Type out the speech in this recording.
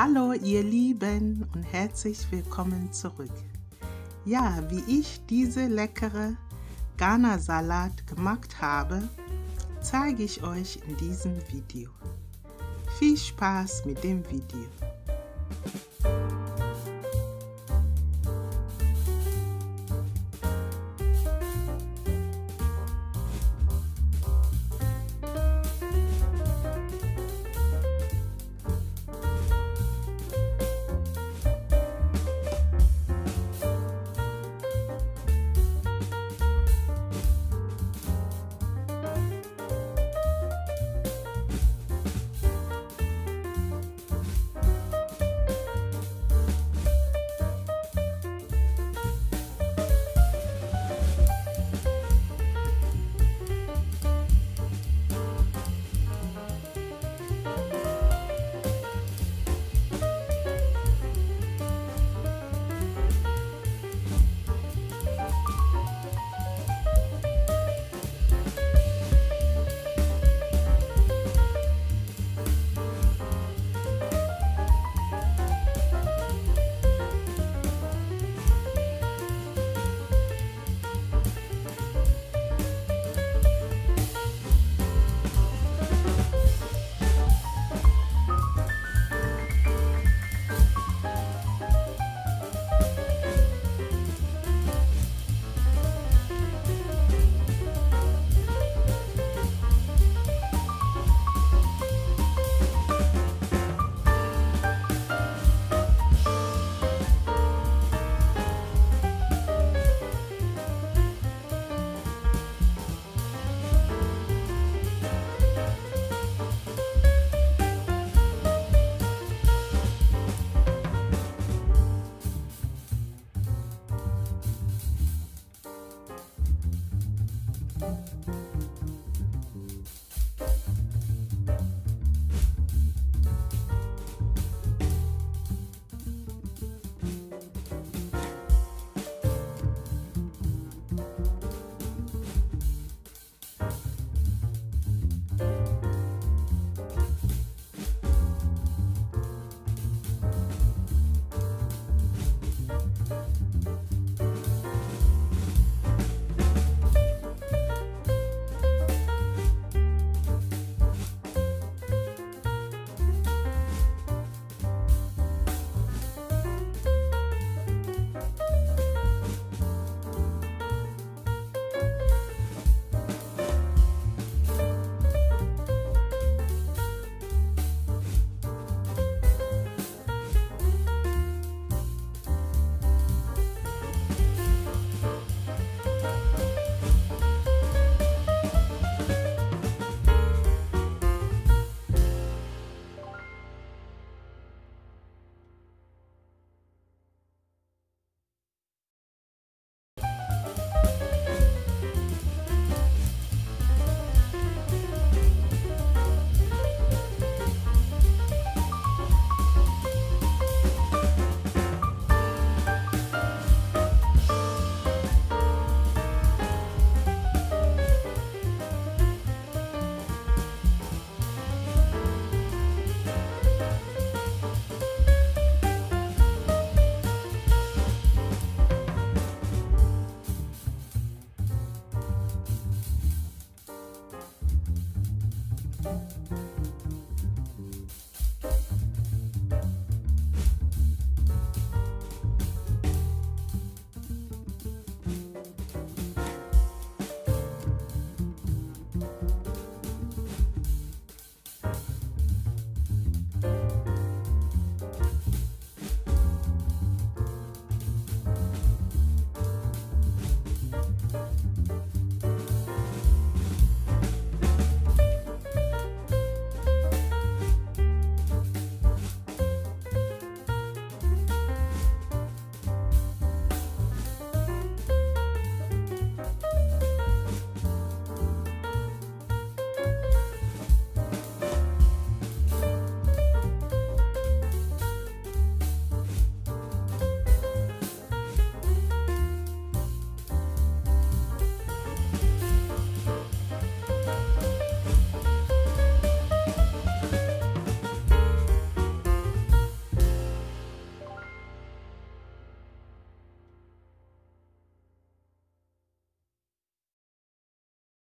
Hallo ihr Lieben und herzlich willkommen zurück. Ja, wie ich diese leckere Ghana-Salat gemacht habe, zeige ich euch in diesem Video. Viel Spaß mit dem Video.